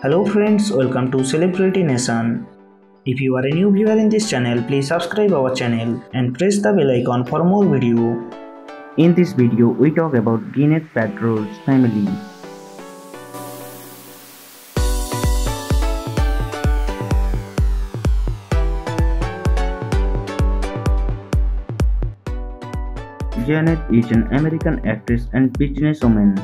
Hello friends, welcome to Celebrity Nation. If you are a new viewer in this channel, please subscribe our channel and press the bell icon for more video. In this video, we talk about Gwyneth Paltrow's family. Gwyneth is an American actress and businesswoman.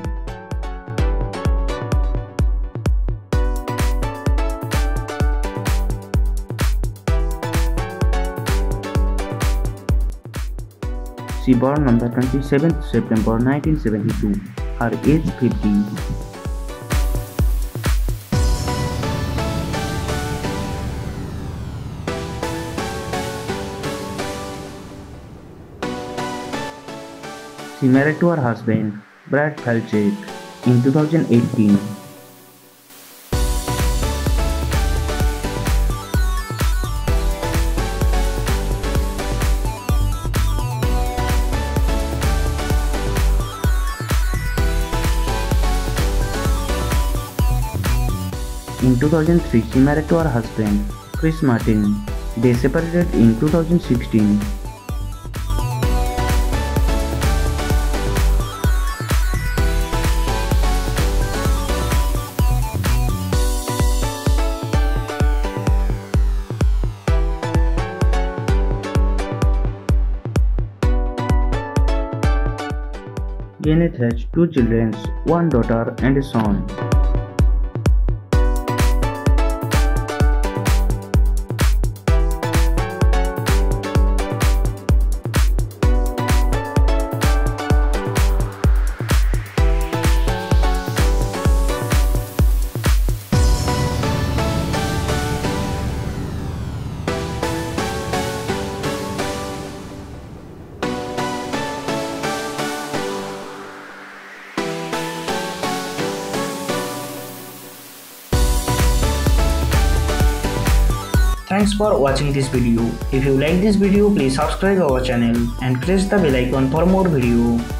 She born on the 27th September 1972, her age 15. She married to her husband, Brad Falchuk, in 2018. In 2003, she married to her husband, Chris Martin. They separated in 2016. Gwyneth has two children, one daughter and a son. Thanks for watching this video. If you like this video, please subscribe our channel and press the bell icon for more video.